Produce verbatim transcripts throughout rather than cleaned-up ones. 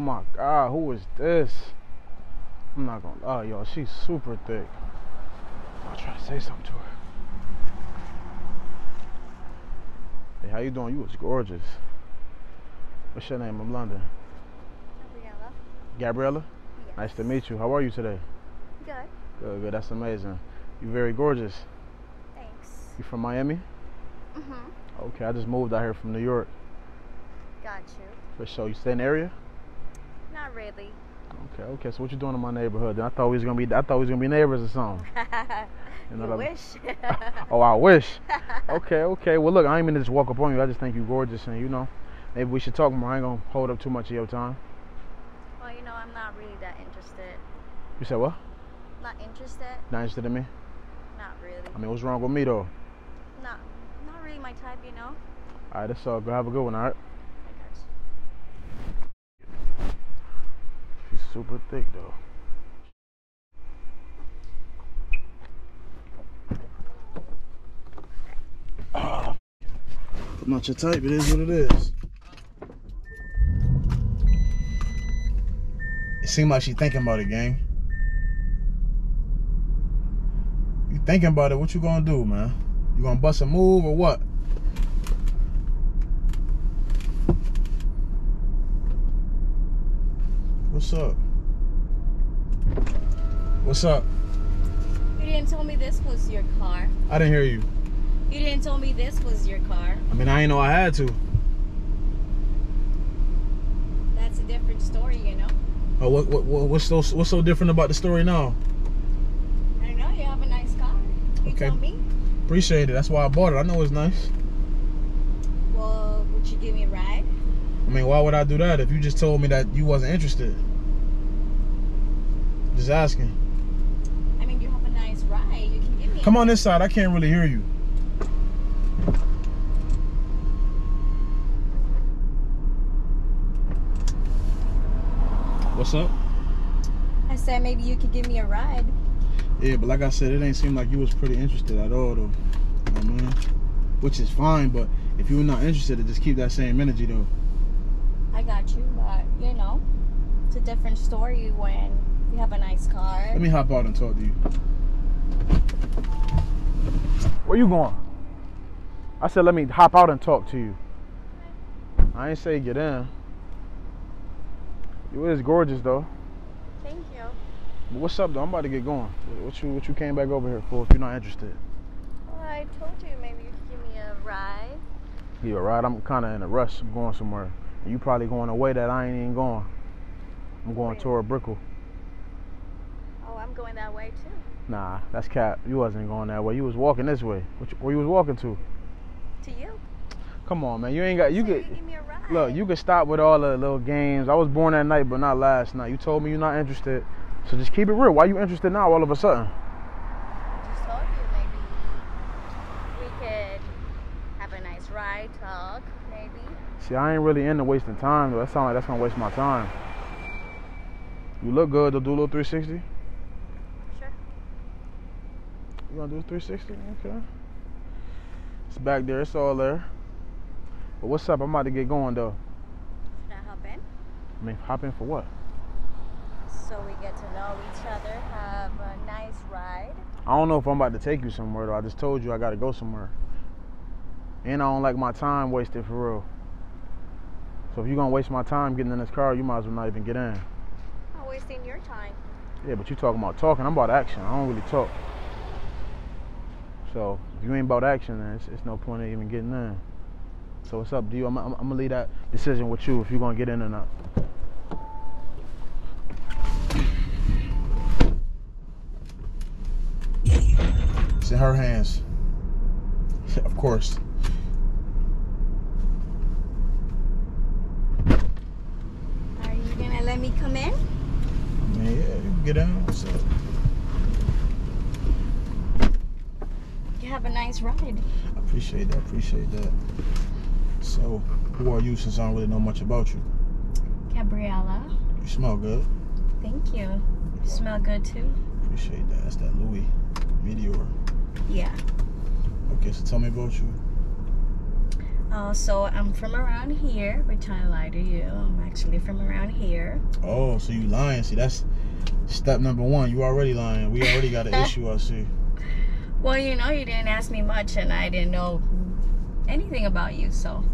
Oh my god, who is this? I'm not gonna lie, y'all, she's super thick. I'll try to say something to her. Hey, how you doing? You was gorgeous. What's your name? I'm London. Gabriella. Gabriella? Yes. Nice to meet you. How are you today? Good. Good, good. That's amazing. You're very gorgeous. Thanks. You from Miami? Mm-hmm. Okay, I just moved out here from New York. Got you. For sure. You stay in the area? Not really. Okay, okay. So what you doing in my neighborhood? I thought we was gonna be I thought we was gonna be neighbors or something. You know, you like, wish. Oh, I wish. Okay, okay. Well, look, I ain't mean to just walk up on you. I just think you're gorgeous, and you know, maybe we should talk more. I ain't gonna hold up too much of your time. Well, you know, I'm not really that interested. You said what? Not interested. Not interested in me? Not really. I mean, what's wrong with me though? Not, not really my type, you know. All right, that's all. Go have a good one. All right. Super thick though. Oh, I'm not your type, it is what it is. It seems like she's thinking about it, gang. You thinking about it, what you gonna do, man? You gonna bust a move or what? What's up? What's up? You didn't tell me this was your car. I didn't hear you. You didn't tell me this was your car. I mean, I didn't know I had to. That's a different story, you know. Oh, what, what, what's so what's so different about the story now? I don't know. You have a nice car. You okay. Tell me. Appreciate it. That's why I bought it. I know it's nice. Well, would you give me a ride? I mean, why would I do that if you just told me that you wasn't interested? Just asking. I mean, you have a nice ride. You can give me. Come on this side. I can't really hear you. What's up? I said maybe you could give me a ride. Yeah, but like I said, it ain't seem like you was pretty interested at all, though. You know what I mean? Which is fine, but if you were not interested, just keep that same energy, though. I got you, but you know, it's a different story when. You have a nice car. Let me hop out and talk to you. Where you going? I said let me hop out and talk to you. I ain't say get in. You is gorgeous though. Thank you. But what's up though? I'm about to get going. What you what you came back over here for if you're not interested? Well, I told you maybe you could give me a ride. Give you a ride? I'm kinda in a rush. I'm going somewhere. You probably going away that I ain't even going. I'm going really? Toward Brickell. I'm going that way too. Nah, that's cap. You wasn't going that way. You was walking this way. Which, where you was walking to? To you. Come on, man. You ain't got. You so could. You give me a ride. Look, you could stop with all the little games. I was born that night, but not last night. You told me you're not interested, so just keep it real. Why you interested now? All of a sudden. I just told you maybe we could have a nice ride, talk, maybe. See, I ain't really into wasting time. Though. That sounds like that's gonna waste my time. You look good. They'll do a little three sixty. You gonna do a three sixty? Okay. It's back there. It's all there. But what's up? I'm about to get going though. Should I hop in? I mean, hop in for what? So we get to know each other. Have a nice ride. I don't know if I'm about to take you somewhere though. I just told you I gotta go somewhere. And I don't like my time wasted for real. So if you're gonna waste my time getting in this car, you might as well not even get in. I'm not wasting your time. Yeah, but you talking about talking. I'm about action. I don't really talk. So if you ain't about action, then it's, it's no point in even getting in. So it's up to you. I'm, I'm, I'm gonna leave that decision with you if you're gonna get in or not. It's in her hands, of course. Are you gonna let me come in? I mean, yeah, you can get in. What's up? Have a nice ride. I appreciate that. Appreciate that. So, who are you since I don't really know much about you? Gabriella. You smell good. Thank you. You smell good too. Appreciate that. That's that Louis Meteor. Yeah. Okay, so tell me about you. Uh, so I'm from around here. We're trying to lie to you. I'm actually from around here. Oh, so you lying. See, that's step number one. You already lying. We already got an issue, I see. Well, you know, you didn't ask me much, and I didn't know anything about you, so.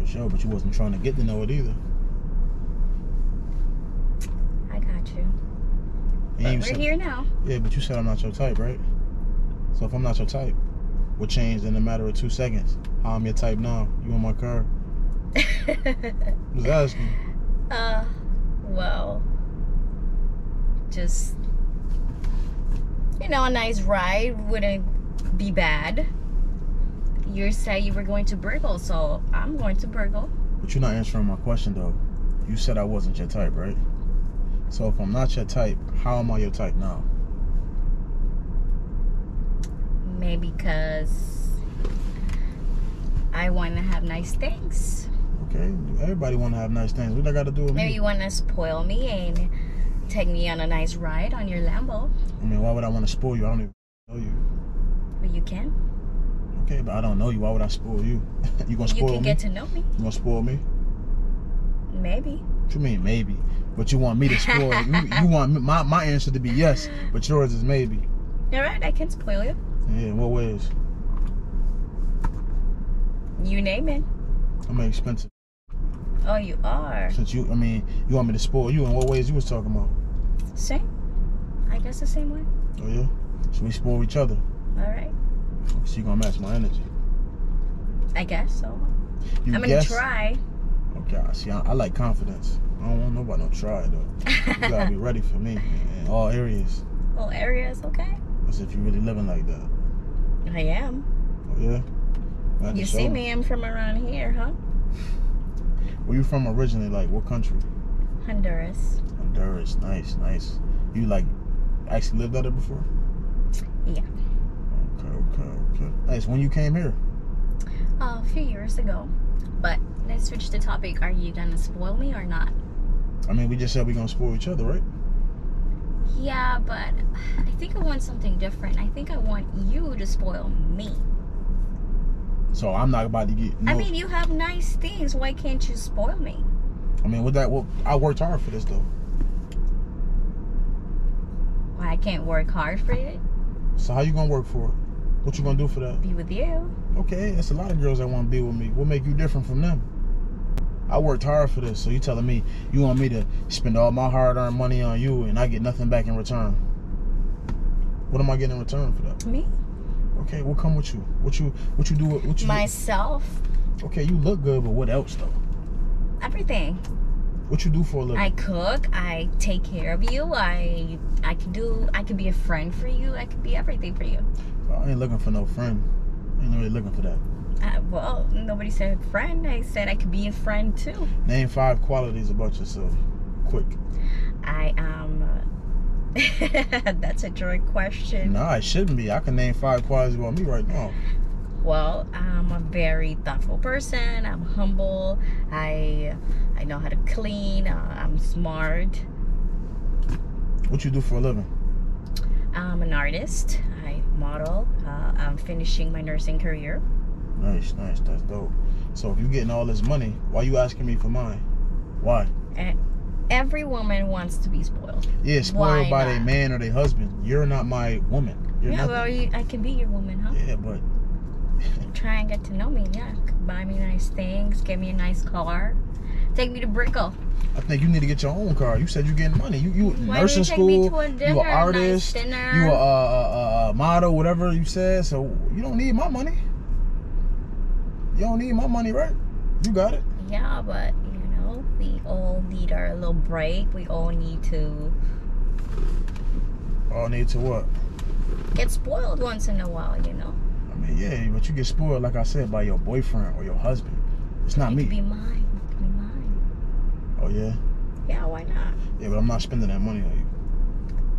For sure, but you wasn't trying to get to know it either. I got you. But we're said, here now. Yeah, but you said I'm not your type, right? So if I'm not your type, what changed in a matter of two seconds? I'm your type now. You on my car. Just asking. Uh, well, just, you know, a nice ride wouldn't be bad. You said you were going to Burgle, so I'm going to Burgle. But you're not answering my question, though. You said I wasn't your type, right? So if I'm not your type, how am I your type now? Maybe because I want to have nice things. Okay, everybody want to have nice things. What I got to do with Maybe me? You want to spoil me and take me on a nice ride on your Lambo. I mean, why would I want to spoil you? I don't even know you. But you can. Okay, but I don't know you. Why would I spoil you? You gonna spoil me? You can me? Get to know me. You gonna spoil me? Maybe. What you mean, maybe? But you want me to spoil you? You want my my answer to be yes, but yours is maybe. All right, I can spoil you. Yeah, in what ways? You name it. I'm expensive. Oh, you are. Since you, I mean, you want me to spoil you in what ways you was talking about? Same. I guess the same way. Oh yeah. So we spoil each other. All right. So you gonna match my energy? I guess so. You I'm gonna guess? try. Okay, see, I, I like confidence. I don't want nobody to try though. You gotta be ready for me in all areas. All areas, okay. As if you really living like that. I am. Oh yeah. Glad you see me. I'm from around here, huh? Where you from originally? Like what country? Honduras. Honduras, nice, nice. You like actually lived out there before? Yeah. Okay, okay, okay. Nice. When you came here? Uh, a few years ago. But let's switch the topic. Are you gonna spoil me or not? I mean, we just said we're gonna spoil each other, right? Yeah, but I think I want something different. I think I want you to spoil me. So I'm not about to get. No. I mean, you have nice things. Why can't you spoil me? I mean, with that, well, I worked hard for this though. Well, I can't work hard for it. So how you gonna work for it? What you gonna do for that? Be with you. Okay, it's a lot of girls that want to be with me. What make you different from them? I worked hard for this, so you telling me you want me to spend all my hard-earned money on you and I get nothing back in return? What am I getting in return for that? Me. Okay, what come with you? What you what you do? What you myself. Do? Okay, you look good, but what else though? Everything. What you do for a living? I cook. I take care of you. I I can do. I can be a friend for you. I can be everything for you. I ain't looking for no friend. I ain't really looking for that. Uh, well, nobody said friend. I said I could be a friend too. Name five qualities about yourself, quick. I am. Uh, that's a direct question. No, nah, it shouldn't be. I can name five qualities about me right now. Well, I'm a very thoughtful person. I'm humble. I I know how to clean. Uh, I'm smart. What you do for a living? I'm an artist. I model. Uh, I'm finishing my nursing career. Nice, nice. That's dope. So if you're getting all this money, why you asking me for mine? Why? And every woman wants to be spoiled. Yeah, spoiled why by their man or their husband. You're not my woman. You're yeah, nothing. Well, you, I can be your woman, huh? Yeah, but... Try and get to know me, yeah. Buy me nice things, get me a nice car. Take me to Brickle. I think you need to get your own car. You said you're getting money. You you Why nursing you take school. Me to a dinner, you an artist. Nice dinner. You a, a, a model, whatever you said. So you don't need my money. You don't need my money, right? You got it. Yeah, but you know we all need our little break. We all need to. All need to what? Get spoiled once in a while, you know. I mean, yeah, but you get spoiled, like I said, by your boyfriend or your husband. It's not it me. Could be mine. Oh, yeah? Yeah, why not? Yeah, but I'm not spending that money on you.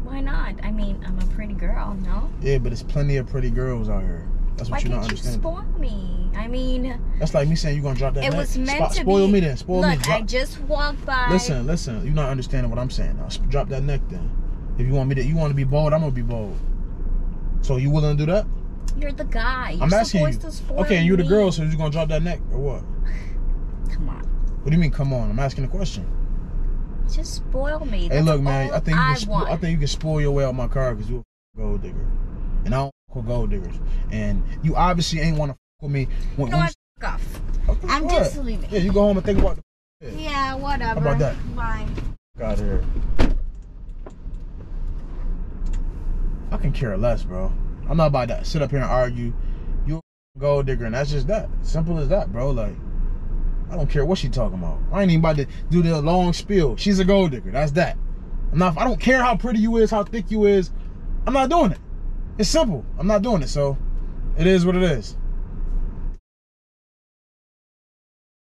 Why not? I mean, I'm a pretty girl, no? Yeah, but there's plenty of pretty girls out here. That's what you don't understand. Why can't you spoil me? I mean... That's like me saying you're going to drop that. It was meant to be... Spoil me then. Spoil me. Look, I just walked by... Listen, listen. You're not understanding what I'm saying now. Drop that neck then. If you want me to... You want to be bold, I'm going to be bold. So you willing to do that? You're the guy. You're I'm asking you. Okay, and you're the girl, so you're gonna drop that neck or what? Come on. What do you mean, come on? I'm asking a question. Just spoil me. Hey, That's look, man. I think you can. I, I think you can spoil your way out my car because you're a gold digger, and I don't fuck with gold diggers. And you obviously ain't want to fuck with me. When, no, when I fuck off. Okay, I'm what? just leaving. Yeah, you go home and think about the shit. Yeah, whatever. How about that? Fine. Got here. I can care less, bro. I'm not about to sit up here and argue. You're a gold digger, and that's just that. Simple as that, bro. Like, I don't care what she talking about. I ain't even about to do the long spiel. She's a gold digger. That's that. I'm not. I don't care how pretty you is, how thick you is. I'm not doing it. It's simple. I'm not doing it. So, it is what it is.